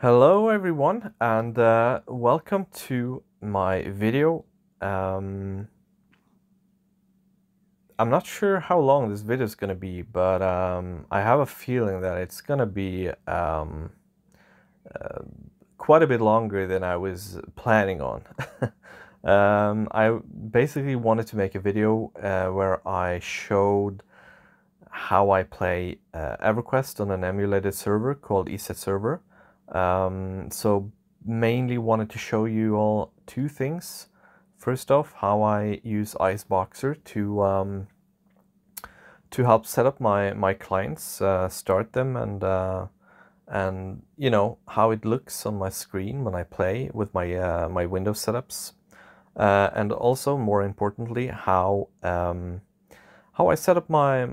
Hello everyone, and welcome to my video. I'm not sure how long this video is going to be, but I have a feeling that it's going to be quite a bit longer than I was planning on. I basically wanted to make a video where I showed how I play EverQuest on an emulated server called EZServer. So mainly wanted to show you all two things. First off, how I use ISBoxer to help set up my clients, start them, and you know how it looks on my screen when I play with my my Windows setups, and also more importantly how I set up my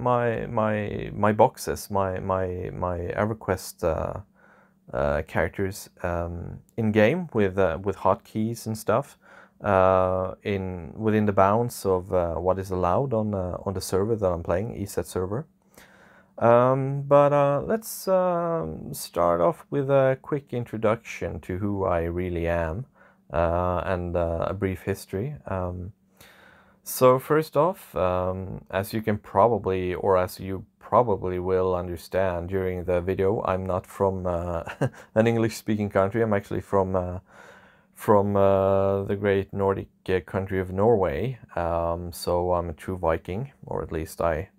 boxes, my EverQuest characters in game with hotkeys and stuff within the bounds of what is allowed on the server that I'm playing, EZServer. But let's start off with a quick introduction to who I really am and a brief history. So first off, as you probably will understand during the video, I'm not from an English-speaking country. I'm actually from the great Nordic country of Norway. So I'm a true Viking, or at least I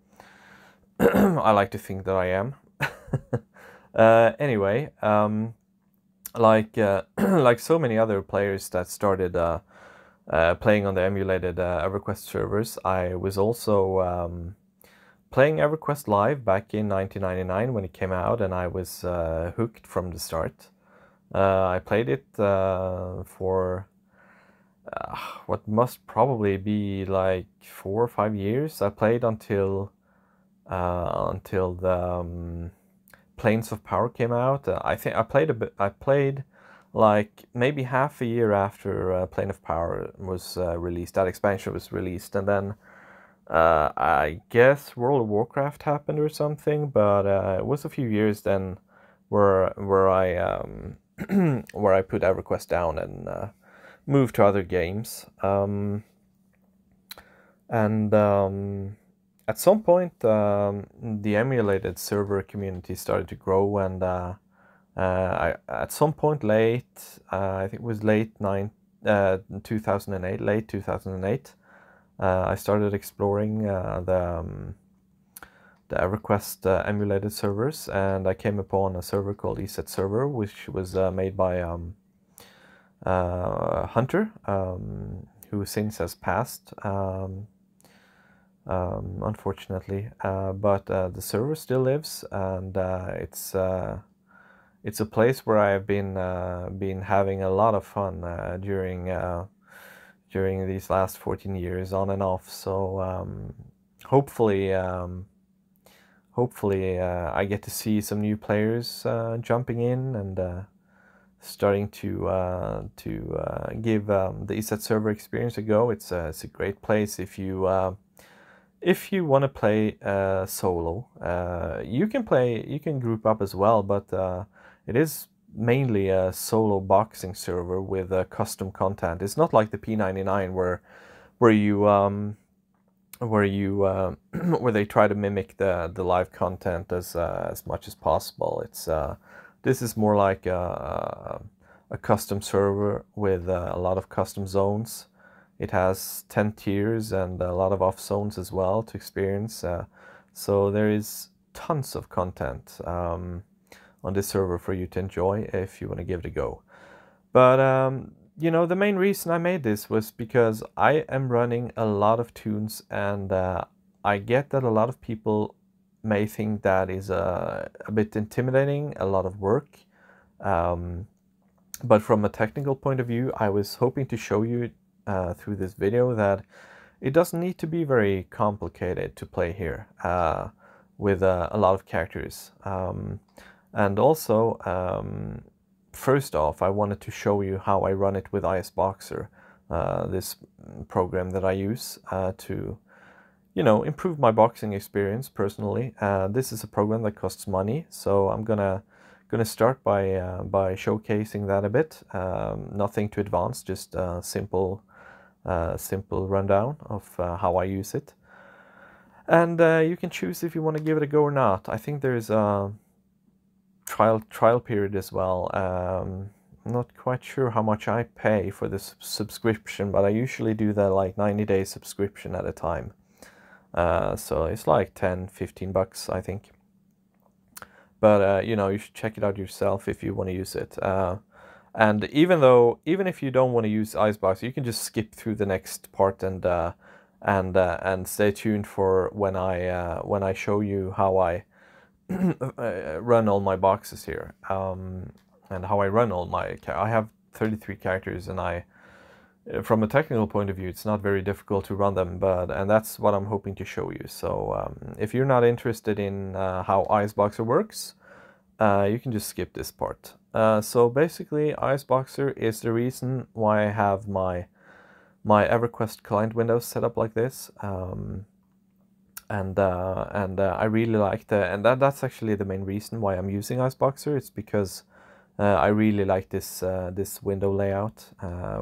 like to think that I am. Anyway, like so many other players that started playing on the emulated EverQuest servers, I was also playing EverQuest Live back in 1999 when it came out, and I was hooked from the start. I played it for what must probably be like 4 or 5 years. I played until the Planes of Power came out. I think I played a bit. I played like maybe half a year after Planes of Power was released, that expansion was released, and then I guess World of Warcraft happened or something. But it was a few years then where I put EverQuest down and moved to other games. At some point, the emulated server community started to grow, and at some point late, I think it was late 2008, I started exploring the EverQuest emulated servers, and I came upon a server called EZServer, which was made by Hunter, who since has passed, unfortunately. But the server still lives, and it's a place where I have been having a lot of fun during these last 14 years, on and off. So hopefully I get to see some new players jumping in and starting to give the EZServer experience a go. It's a great place if you. If you want to play solo, you can group up as well, but it is mainly a solo boxing server with custom content. It's not like the P99 where they try to mimic the live content as much as possible. It's this is more like a custom server with a lot of custom zones. It has 10 tiers and a lot of off zones as well to experience. So there is tons of content on this server for you to enjoy if you want to give it a go. But you know, the main reason I made this was because I am running a lot of tunes, and I get that a lot of people may think that is a bit intimidating, a lot of work. But from a technical point of view, I was hoping to show you through this video that it doesn't need to be very complicated to play here with a lot of characters. And also, first off, I wanted to show you how I run it with ISBoxer, this program that I use to, you know, improve my boxing experience personally. This is a program that costs money, so I'm gonna Going to start by showcasing that a bit. Nothing too advanced, just a simple rundown of how I use it. And you can choose if you want to give it a go or not. I think there's a trial period as well. I'm not quite sure how much I pay for this subscription, but I usually do that like 90-day subscription at a time. So it's like 10-15 bucks, I think. But you know, you should check it out yourself if you want to use it. And even if you don't want to use ISBoxer, you can just skip through the next part and stay tuned for when I show you how I run all my boxes here, and how I run all my. I have 33 characters, and I, from a technical point of view, it's not very difficult to run them, and that's what I'm hoping to show you. So if you're not interested in how ISBoxer works, you can just skip this part. So basically, ISBoxer is the reason why I have my EverQuest client window set up like this, and I really like that, and that's actually the main reason why I'm using ISBoxer. It's because I really like this window layout,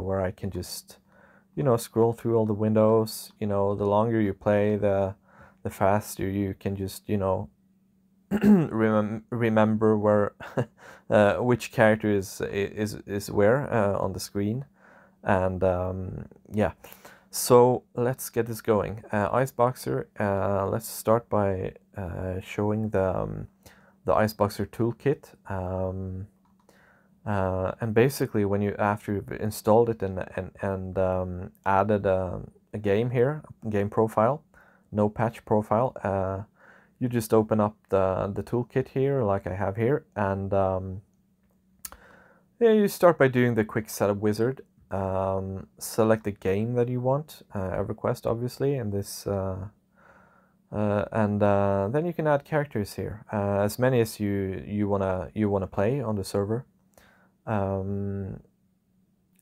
where I can just, you know, scroll through all the windows. You know, the longer you play, the faster you can just, you know, remember where which character is where on the screen. And yeah, so let's get this going. ISBoxer. Let's start by showing the ISBoxer toolkit. And basically, when you, after you've installed it and added a game here, game profile, no patch profile, you just open up the toolkit here, like I have here, and yeah, you start by doing the quick setup wizard. Select the game that you want, EverQuest obviously, and this, and then you can add characters here, as many as you wanna play on the server.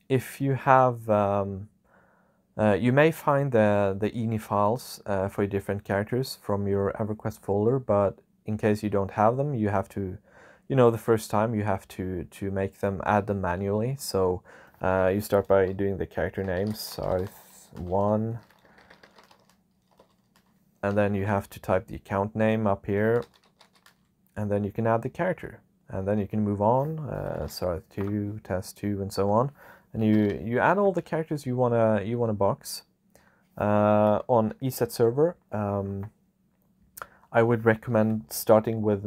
If you have, you may find the ini files for different characters from your EverQuest folder, but in case you don't have them, you have to, you know, the first time you have to make them, add them manually. So you start by doing the character names, Sarthin, and then you have to type the account name up here, and then you can add the character. And then you can move on, Sarth2, Test2, and so on, and you add all the characters you wanna box on EZServer. I would recommend starting with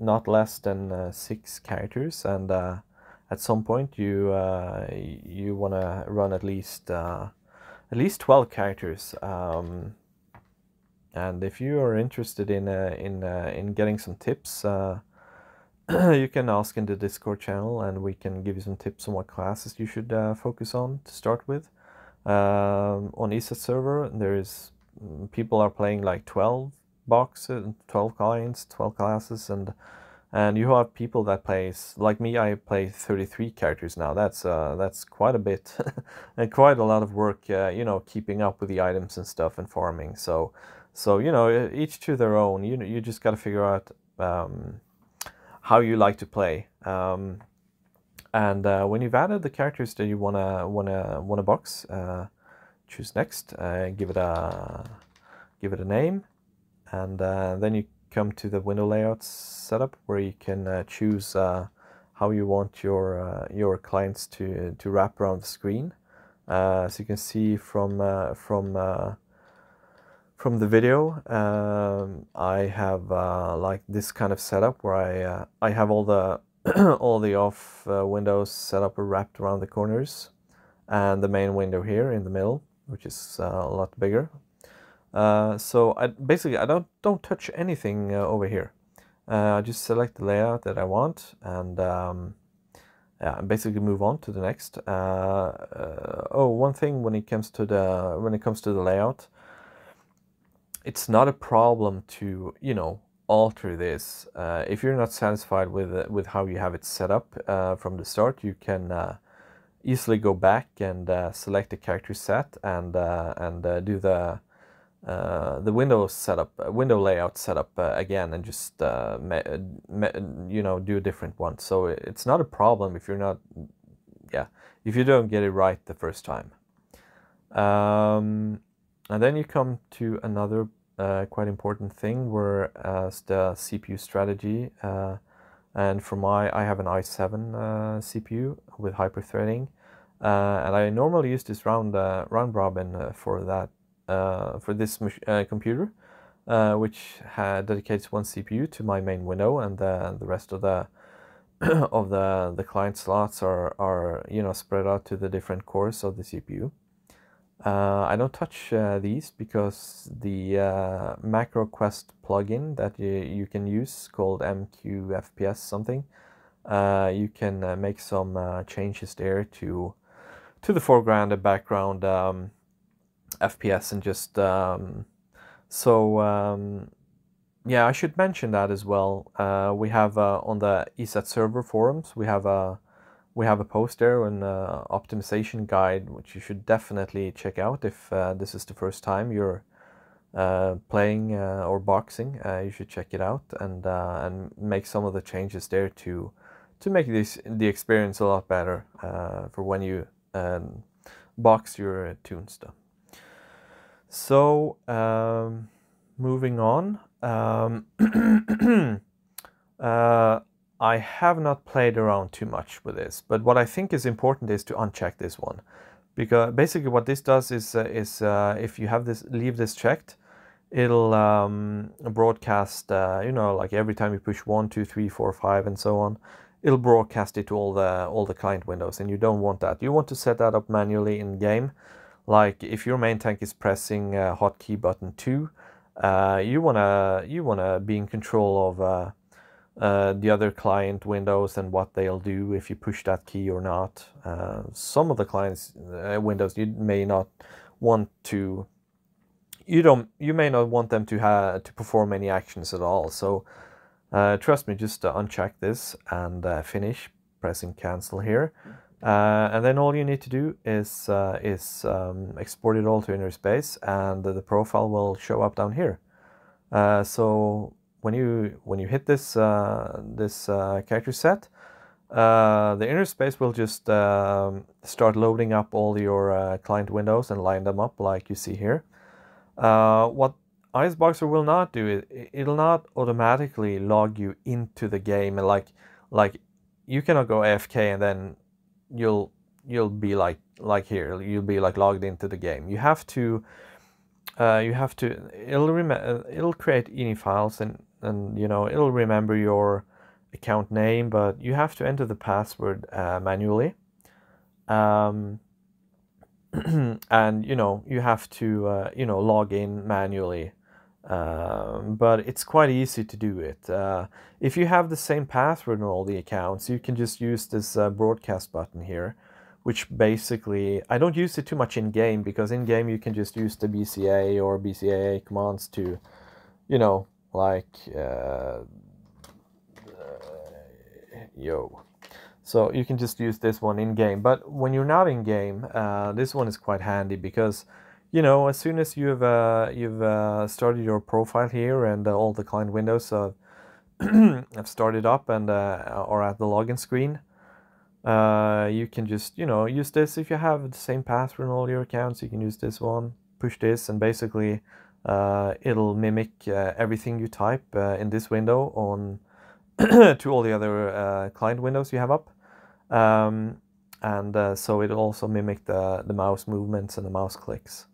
not less than 6 characters, and at some point you wanna run at least 12 characters. And if you are interested in getting some tips, you can ask in the Discord channel, and we can give you some tips on what classes you should focus on to start with. On EZServer, people are playing like 12 boxes, 12 clients, 12 classes, and you have people that plays like me. I play 33 characters now. That's quite a bit and quite a lot of work. You know, keeping up with the items and stuff and farming. So you know, each to their own. You know, you just got to figure out. How you like to play, and when you've added the characters that you wanna box, choose next, give it a name, and then you come to the window layout setup where you can choose how you want your clients to wrap around the screen. As you can see from the video, I have like this kind of setup where I have all the off windows set up or wrapped around the corners, and the main window here in the middle, which is a lot bigger. So I don't touch anything over here. I just select the layout that I want, and yeah, basically move on to the next. Oh, one thing when it comes to the layout. It's not a problem to, you know, alter this. If you're not satisfied with how you have it set up from the start, you can easily go back and select the character set and do the the window setup, window layout setup again, and just you know, do a different one. So it's not a problem if you're not, yeah, if you don't get it right the first time. And then you come to another quite important thing, where the CPU strategy. And for my, I have an i7 CPU with hyperthreading, and I normally use this round robin for that. For this computer, which dedicates one CPU to my main window, and the rest of the the client slots are, you know, spread out to the different cores of the CPU. I don't touch these because the MacroQuest plugin that you can use, called MQFPS something, you can make some changes there to the foreground and background FPS, and just yeah, I should mention that as well. We have on the EZServer forums, we have a post there, an optimization guide, which you should definitely check out if this is the first time you're playing or boxing. You should check it out and make some of the changes there to make the experience a lot better for when you box your tunes stuff. So, moving on, I have not played around too much with this, but what I think is important is to uncheck this one, because basically what this does is if you have this, leave this checked, it'll broadcast, you know, like every time you push 1, 2, 3, 4, 5, and so on, it'll broadcast it to all the client windows, and you don't want that. You want to set that up manually in game. Like if your main tank is pressing hotkey button 2, you wanna be in control of the other client windows and what they'll do if you push that key or not. Some of the clients windows you may not want to. You may not want them to perform any actions at all. So trust me, just uncheck this and finish pressing cancel here. And then all you need to do is export it all to inner space, and the profile will show up down here. So when you hit this this character set, the inner space will just start loading up all your client windows and line them up like you see here. What ISBoxer will not do is it'll not automatically log you into the game, and like you cannot go AFK and then you'll be like here, you'll be like logged into the game. You have to it'll create ini files and you know, it'll remember your account name, but you have to enter the password manually, and you know, you have to you know, log in manually. But it's quite easy to do it. If you have the same password on all the accounts, you can just use this broadcast button here, which basically, I don't use it too much in game, because in game you can just use the BCA or BCAA commands to, you know, like yo. So you can just use this one in game. But when you're not in game, this one is quite handy, because you know, as soon as you've started your profile here, and all the client windows have started up and are at the login screen, you can just, you know, use this. If you have the same password on all your accounts, you can use this one. Push this, and basically it'll mimic everything you type in this window on to all the other client windows you have up. And so it'll also mimic the mouse movements and the mouse clicks.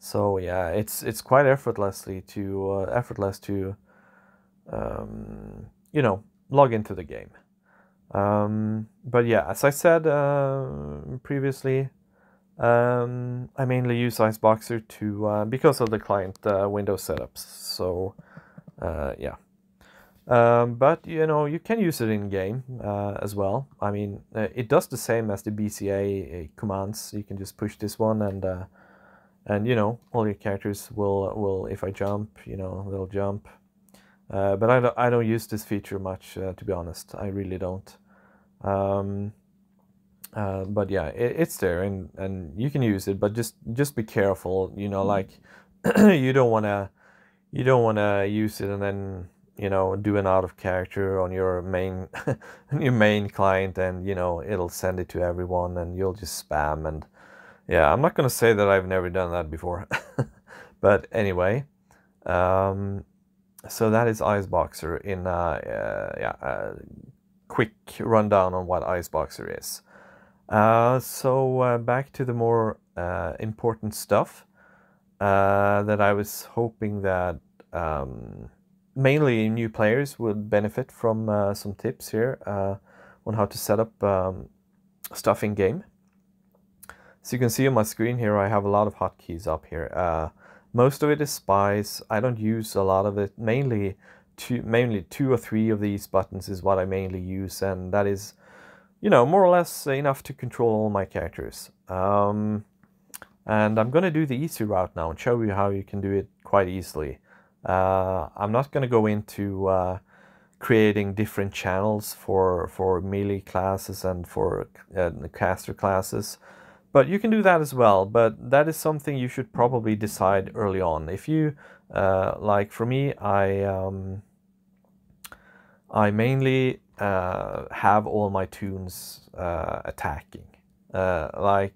So yeah, it's quite effortless to you know, log into the game. But yeah, as I said previously, I mainly use ISBoxer to because of the client window setups. So yeah, but you know, you can use it in game as well. I mean, it does the same as the BCA commands. You can just push this one, and you know, all your characters will, if I jump, you know, they'll jump. But I don't use this feature much, to be honest. I really don't. But yeah, it's there, and you can use it, but just be careful, you know, like you don't want to use it and then, you know, do an out of character on your main on your main client, and, you know, it'll send it to everyone and you'll just spam. And yeah, I'm not going to say that I've never done that before. But anyway, so that is ISBoxer in quick rundown on what ISBoxer is. So back to the more important stuff that I was hoping that mainly new players would benefit from some tips here on how to set up stuff in game. So you can see on my screen here, I have a lot of hotkeys up here. Most of it is spies. I don't use a lot of it. Mainly two or three of these buttons is what I mainly use, and that is, you know, more or less enough to control all my characters. And I'm going to do the easy route now and show you how you can do it quite easily. I'm not going to go into creating different channels for melee classes and for caster classes, but you can do that as well. But that is something you should probably decide early on. If you, like for me, I mainly have all my tunes attacking. Like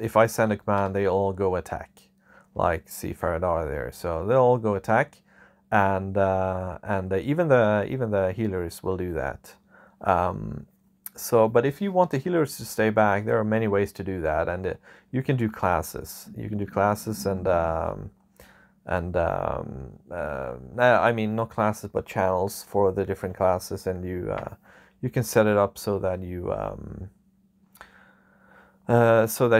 if I send a command, they all go attack. Like Seafaradar there, so they'll all go attack, and even the healers will do that. So, but if you want the healers to stay back, there are many ways to do that, and you can do classes. You can do classes I mean, not classes, but channels for the different classes, and you can set it up so that you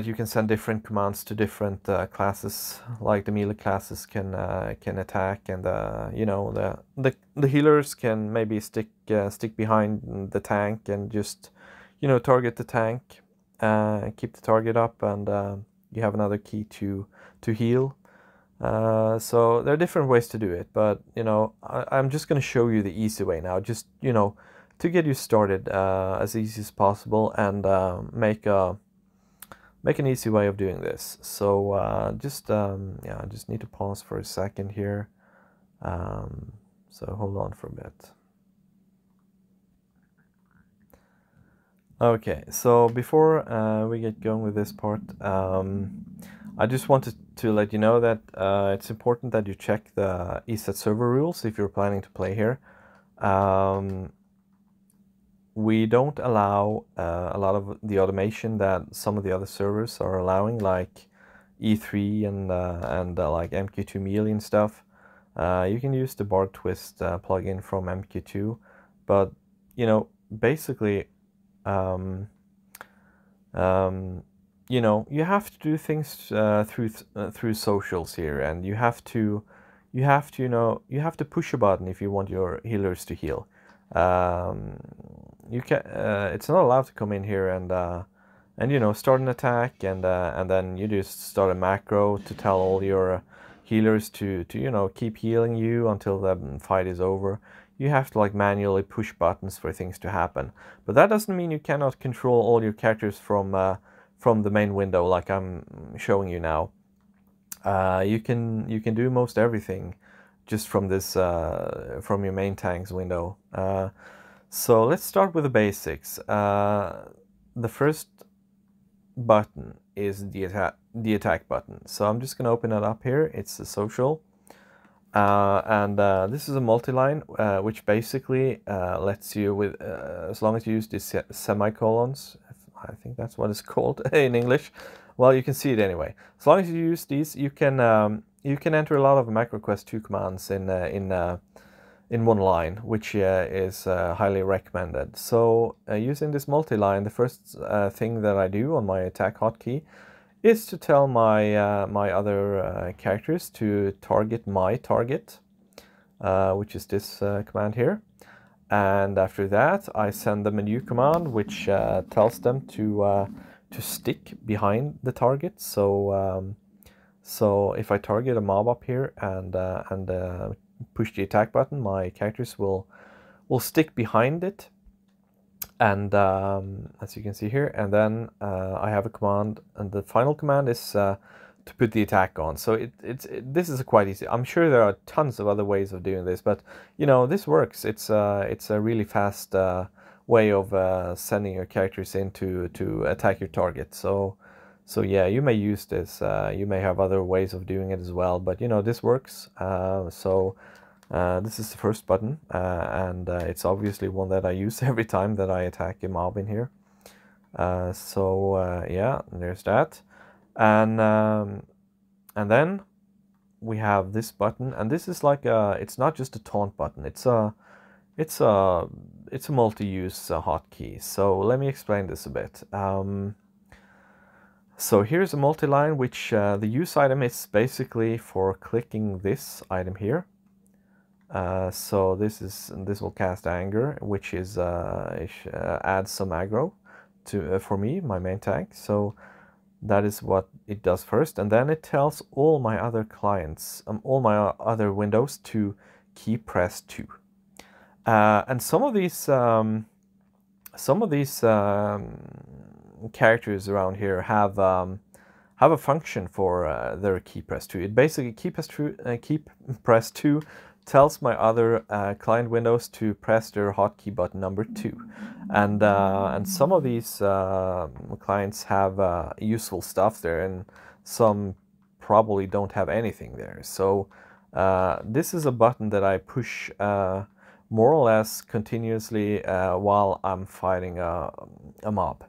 you can send different commands to different classes. Like the melee classes can attack, and you know, the healers can maybe stick behind the tank and just, you know, target the tank, keep the target up, and you have another key to heal. So there are different ways to do it, but, you know, I'm just going to show you the easy way now, just, you know, to get you started as easy as possible, and make an easy way of doing this. So I just need to pause for a second here. So hold on for a bit. Okay, so before we get going with this part, I just wanted to let you know that it's important that you check the EZServer rules if you're planning to play here. We don't allow a lot of the automation that some of the other servers are allowing, like E3 and like MQ2 melee and stuff. You can use the Bard Twist plugin from MQ2, but, you know, basically, you know, you have to do things through socials here, and you have to, you know, you have to push a button if you want your healers to heal. You can. It's not allowed to come in here and you know, start an attack, and then you just start a macro to tell all your healers to you know, keep healing you until the fight is over. You have to, like, manually push buttons for things to happen. But that doesn't mean you cannot control all your characters from the main window, like I'm showing you now. You can do most everything just from this from your main tanks window. So let's start with the basics. The first button is the attack button. So I'm just going to open it up here. It's the social. This is a multi-line, which basically lets you, with as long as you use these semicolons, I think that's what it's called in English. Well, you can see it anyway. As long as you use these, you can enter a lot of MacroQuest 2 commands in one line, which is highly recommended. So using this multi-line, the first thing that I do on my attack hotkey is to tell my my other characters to target my target, which is this command here. And after that, I send them a new command which tells them to stick behind the target. So so if I target a mob up here and push the attack button, my characters will stick behind it, and as you can see here. And then I have a command, and the final command is to put the attack on. So this is quite easy. I'm sure there are tons of other ways of doing this, but you know, this works. It's a really fast way of sending your characters in to attack your target. So yeah, you may use this. You may have other ways of doing it as well, but you know, this works. This is the first button, and it's obviously one that I use every time that I attack a mob in here. Yeah, there's that. And then we have this button, and this is like it's not just a taunt button, it's a multi-use hotkey. So let me explain this a bit. So here's a multi-line, which the use item is basically for clicking this item here. So this will cast anger, which is adds some aggro to for me, my main tank. So that is what it does first, and then it tells all my other clients, all my other windows, to keep press 2. And some of these characters around here have a function for their key press 2. It basically key press 2 tells my other client windows to press their hotkey button number 2, and some of these clients have useful stuff there, and some probably don't have anything there. So this is a button that I push more or less continuously while I'm fighting a mob.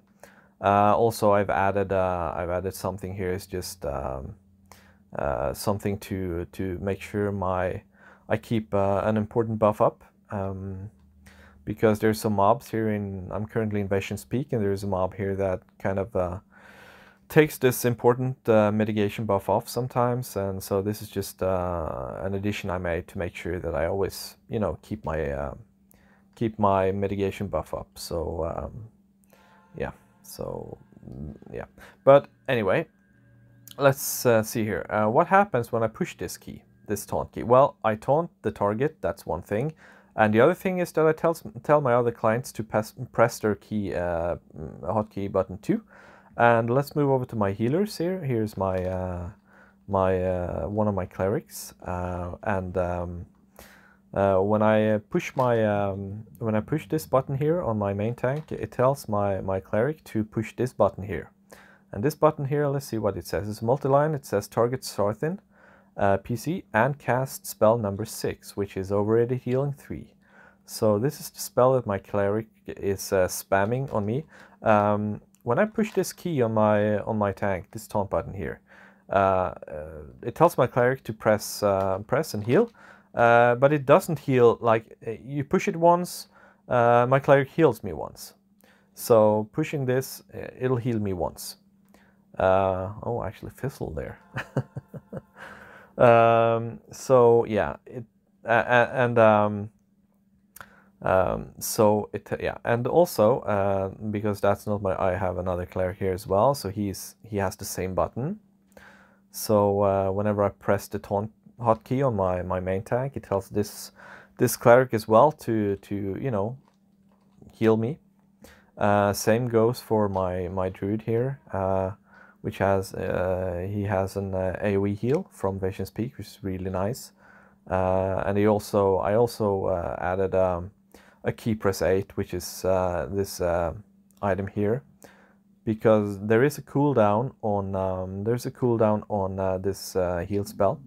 Also, I've added something here. It's just something to make sure I keep an important buff up, because there's some mobs here I'm currently in Veeshan's Peak, and there's a mob here that kind of takes this important mitigation buff off sometimes, and so this is just an addition I made to make sure that I always, you know, keep my mitigation buff up. So yeah. But anyway, let's see here. What happens when I push this key? This taunt key. Well, I taunt the target, that's one thing, and the other thing is that I tell my other clients to press their key hotkey button 2. And let's move over to my healers here. Here's my one of my clerics, when I push my when I push this button here on my main tank, it tells my cleric to push this button here. And this button here, let's see what it says. It's multi-line. It says target Sarthin, PC, and cast spell number 6, which is overrated healing 3. So this is the spell that my cleric is spamming on me. When I push this key on my tank, this taunt button here, it tells my cleric to press and heal, but it doesn't heal. Like, you push it once, my cleric heals me once. So pushing this, it'll heal me once. Oh, actually fizzle there. So yeah, and also because that's not my, I have another cleric here as well, so he has the same button. So whenever I press the taunt hotkey on my main tank, it tells this cleric as well to you know, heal me. Same goes for my druid here, which has he has an AoE heal from Veeshan's Peak, which is really nice. And I also added a key press 8, which is this item here, because there is a cooldown on this heal spell.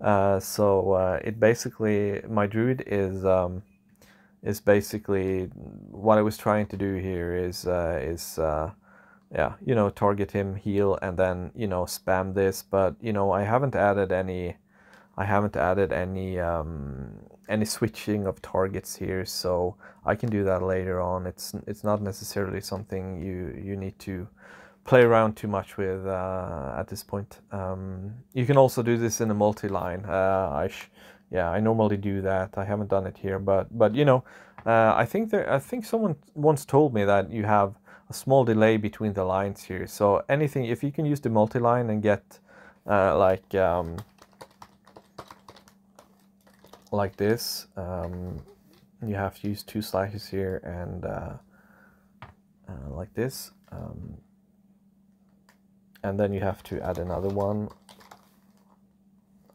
It basically, my druid is basically what I was trying to do here is yeah, you know, target him, heal, and then, you know, spam this. But you know, I haven't added any switching of targets here, so I can do that later on. It's not necessarily something you need to play around too much with at this point. You can also do this in a multi-line. I normally do that. I haven't done it here, but you know, I think someone once told me that you have a small delay between the lines here, so anything, if you can use the multi-line and get like this, you have to use 2 slashes here, and like this, and then you have to add another one.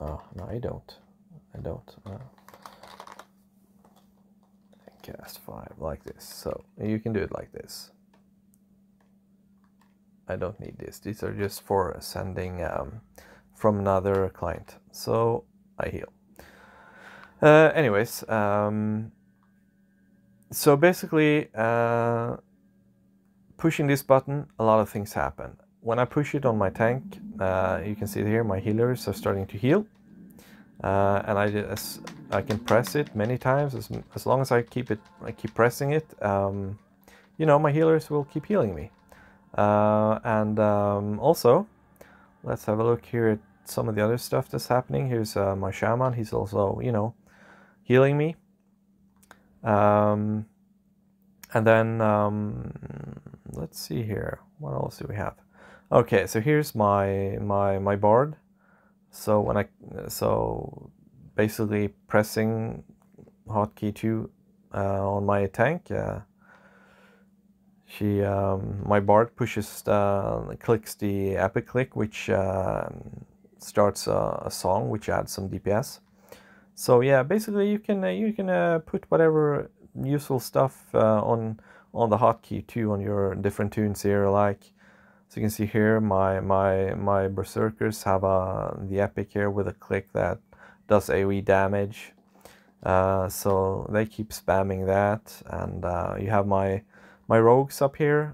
Oh, no, I don't. Cast 5 like this, so you can do it like this. I don't need this. These are just for sending from another client. So I heal. Anyways, so basically pushing this button, a lot of things happen. When I push it on my tank, you can see here my healers are starting to heal. And I can press it many times, as long as I keep pressing it, you know, my healers will keep healing me. Also, let's have a look here at some of the other stuff that's happening. Here's my shaman. He's also, you know, healing me. And then let's see here. What else do we have? Okay, so here's my bard. So when basically pressing hotkey 2 on my tank, my bard pushes, clicks the epic click, which starts a song, which adds some DPS. So yeah, basically you can put whatever useful stuff on the hotkey 2 on your different tunes here, like. So you can see here, my berserkers have the epic here with a click that does AoE damage. So they keep spamming that, and you have my rogues up here.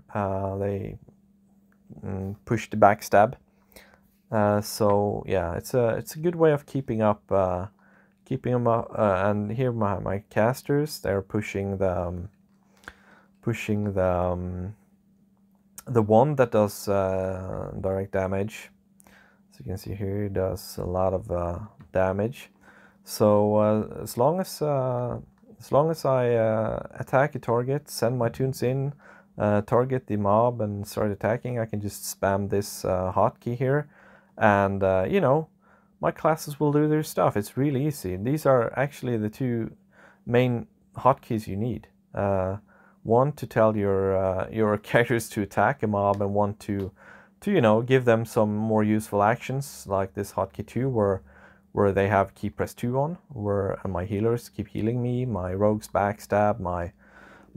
They push the backstab. So yeah, it's a good way of keeping them up. And here my casters, they're pushing the wand that does direct damage. So you can see here it does a lot of damage. So as long as I attack a target, send my tunes in, target the mob and start attacking, I can just spam this hotkey here, and you know, my classes will do their stuff. It's really easy. These are actually the two main hotkeys you need. One to tell your characters to attack a mob, and one to you know, give them some more useful actions, like this hotkey 2 where they have key press 2 on, where my healers keep healing me, my rogues backstab, my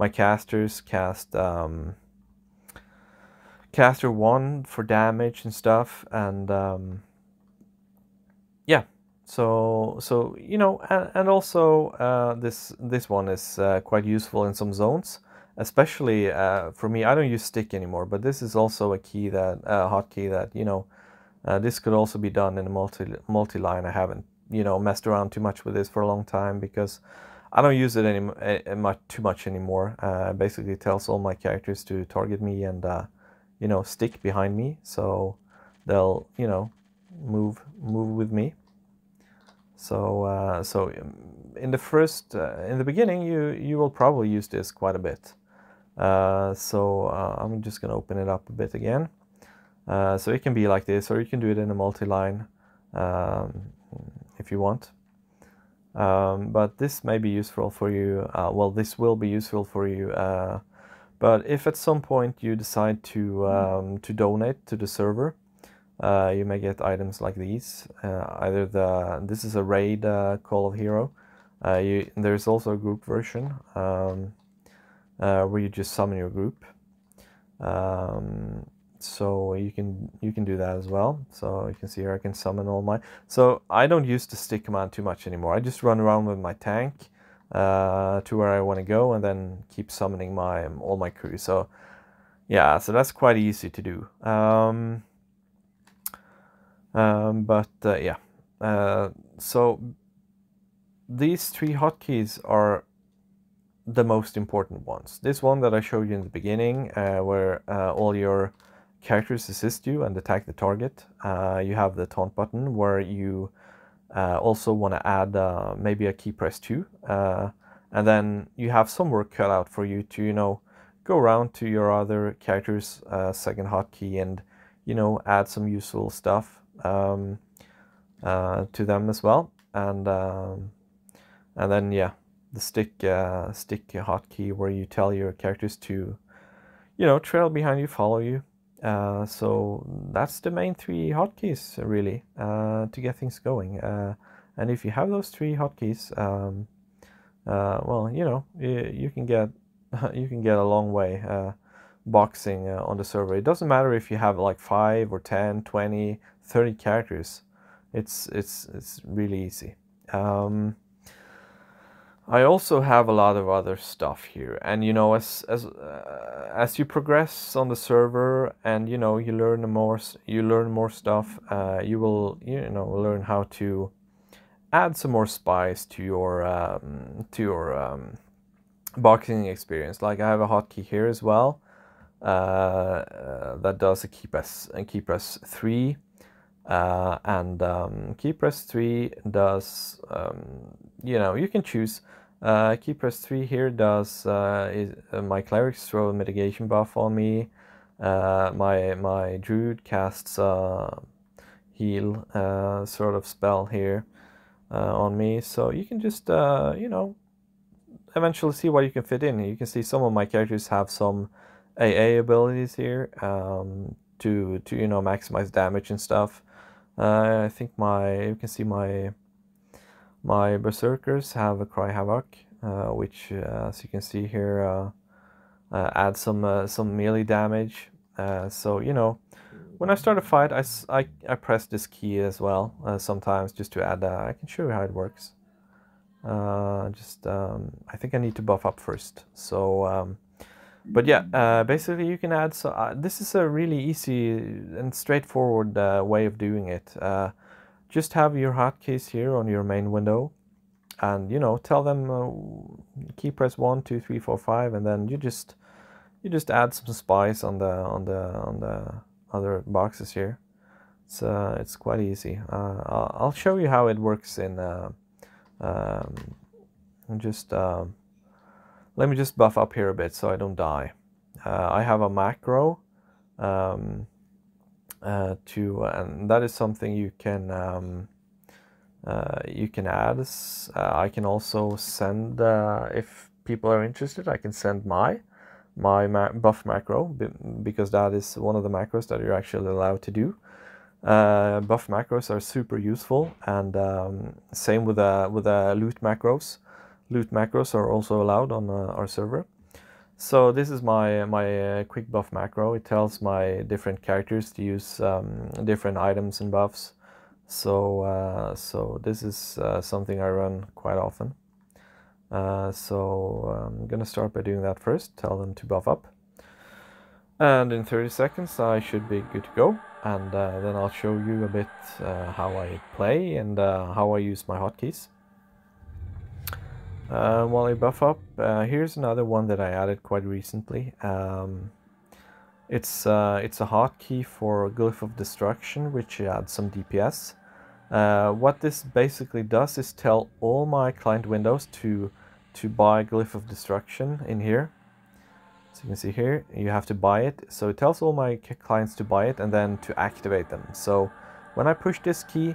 casters cast caster 1 for damage and stuff, and yeah. So you know, and also this one is quite useful in some zones. Especially for me, I don't use stick anymore, but this is also a key that hotkey that, you know, this could also be done in a multi-line. I haven't, you know, messed around too much with this for a long time because I don't use it too much anymore. Basically, it tells all my characters to target me and you know, stick behind me, so they'll, you know, move with me. So so in the beginning, you will probably use this quite a bit. So I'm just gonna open it up a bit again. So it can be like this, or you can do it in a multi-line if you want. But this may be useful for you. Well, this will be useful for you. But if at some point you decide to donate to the server, you may get items like these. Either this is a raid Call of Hero. There's also a group version where you just summon your group. So you can do that as well. So you can see here I can summon all my. So I don't use the stick command too much anymore. I just run around with my tank to where I want to go, and then keep summoning my all my crew. So yeah, so that's quite easy to do. Yeah, so these three hotkeys are the most important ones. This one that I showed you in the beginning, where all your characters assist you and attack the target. You have the taunt button, where you also want to add maybe a key press 2, and then you have some work cut out for you to, you know, go around to your other character's second hotkey and, you know, add some useful stuff to them as well. And and then yeah, the stick hotkey, where you tell your characters to, you know, trail behind you, follow you, So that's the main three hotkeys really to get things going. And if you have those three hotkeys, well, you know, you can get a long way boxing on the server. It doesn't matter if you have like 5 or 10, 20, 30 characters. It's really easy. I also have a lot of other stuff here, and you know, as you progress on the server, and you know, you learn more stuff. You will learn how to add some more spice to your boxing experience. Like I have a hotkey here as well that does a key press 3. Key press 3 does, you know, you can choose, key press 3 here does, my clerics throw a mitigation buff on me, my druid casts heal sort of spell here on me, so you can just, you know, eventually see what you can fit in. You can see some of my characters have some AA abilities here, to you know, maximize damage and stuff. I think you can see my berserkers have a Cry Havoc, which as you can see here adds some melee damage. So you know, when I start a fight, I press this key as well sometimes just to add. I can show you how it works. I think I need to buff up first. So. But yeah, basically you can add, so this is a really easy and straightforward way of doing it. Just have your hotkeys here on your main window, and you know, tell them key press 1, 2, 3, 4, 5, and then you just add some spice on the other boxes here. It's quite easy. I'll show you how it works in let me just buff up here a bit so I don't die. I have a macro and that is something you can add. I can also send, if people are interested, I can send my buff macro, because that is one of the macros that you're actually allowed to do. Buff macros are super useful, and same with the loot macros. Loot macros are also allowed on our server. So this is my quick buff macro. It tells my different characters to use different items and buffs. So so this is something I run quite often. So I'm gonna start by doing that first. Tell them to buff up, and in 30 seconds I should be good to go. And then I'll show you a bit how I play and how I use my hotkeys. While I buff up, here's another one that I added quite recently. It's a hotkey for Glyph of Destruction, which adds some DPS. What this basically does is tell all my client windows to buy Glyph of Destruction in here. So you can see here, you have to buy it. So it tells all my clients to buy it and then to activate them. So when I push this key,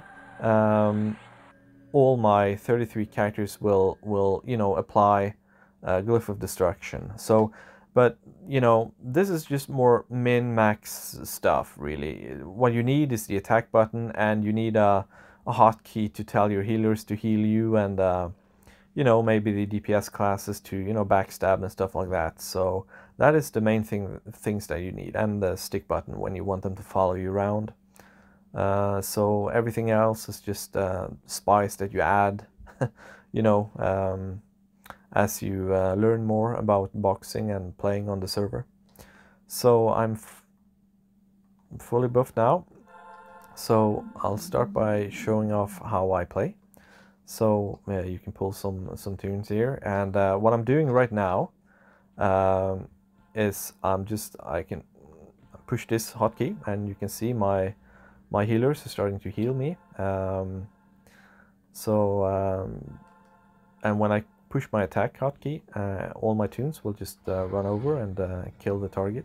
all my 33 characters will you know, apply Glyph of Destruction. So, but you know, this is just more min-max stuff really. What you need is the attack button, and you need a hotkey to tell your healers to heal you, and you know, maybe the DPS classes to, you know, backstab and stuff like that. So that is the main things that you need, and the stick button when you want them to follow you around. So everything else is just spice that you add, you know, as you learn more about boxing and playing on the server. So I'm fully buffed now, so I'll start by showing off how I play. So you can pull some tunes here, and what I'm doing right now is I can push this hotkey, and you can see my healers are starting to heal me. And when I push my attack hotkey, all my tunes will just run over and kill the target.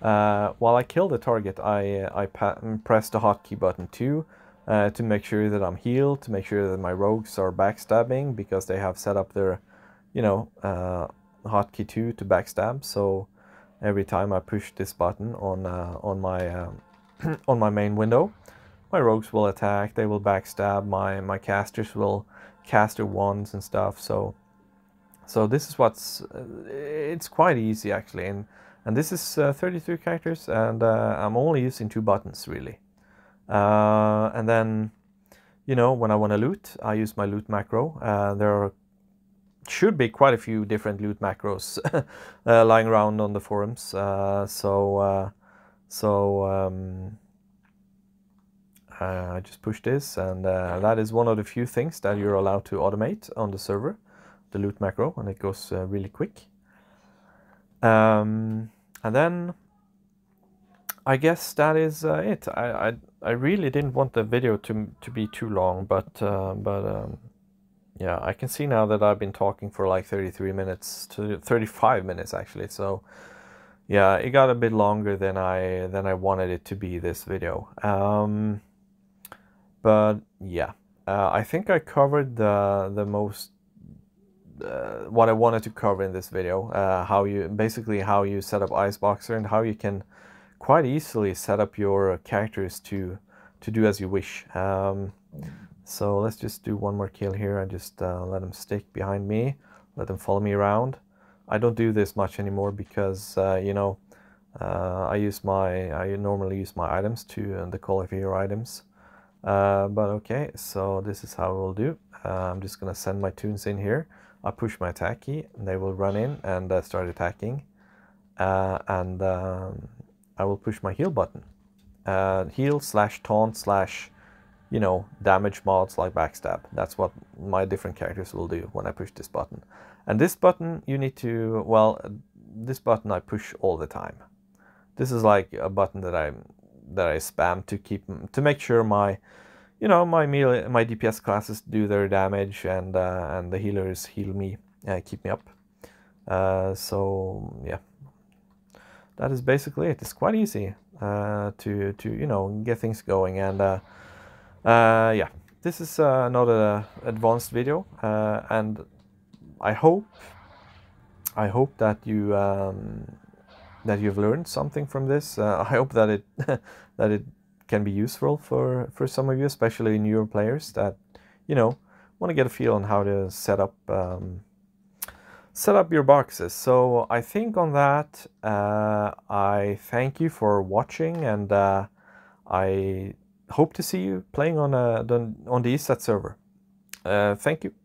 While I kill the target, I press the hotkey button too, to make sure that I'm healed, to make sure that my rogues are backstabbing, because they have set up their, you know, hotkey 2 to backstab. So every time I push this button on my main window. My rogues will attack, they will backstab, my casters will cast their wands and stuff. So this is it's quite easy actually, and this is 32 characters, and I'm only using 2 buttons really. And then, you know, when I want to loot, I use my loot macro. There should be quite a few different loot macros lying around on the forums. I just push this, and that is one of the few things that you're allowed to automate on the server, the loot macro, and it goes really quick. And then I guess that is it. I really didn't want the video to be too long, but yeah, I can see now that I've been talking for like 33 minutes to 35 minutes actually. So yeah, it got a bit longer than I wanted it to be, this video. But yeah, I think I covered the most what I wanted to cover in this video. How you set up ISBoxer, and how you can quite easily set up your characters to do as you wish. So let's just do one more kill here and just let them stick behind me, let them follow me around. I don't do this much anymore because you know, I normally use my items to the call of hero items. But okay, so this is how we'll do. I'm just gonna send my toons in here. I push my attack key, and they will run in and start attacking. I will push my heal button. Heal/taunt/ you know, damage mods like backstab. That's what my different characters will do when I push this button. And this button you need to, well, this button I push all the time. This is like a button that I spam to make sure my, you know, my DPS classes do their damage, and the healers heal me, keep me up. So yeah, that is basically it. It's quite easy to you know, get things going, and yeah, this is another advanced video, and I hope that you you've learned something from this. I hope that it that it can be useful for some of you, especially newer players that, you know, want to get a feel on how to set up your boxes. So I think on that, I thank you for watching, and I hope to see you playing on the EZServer. Thank you.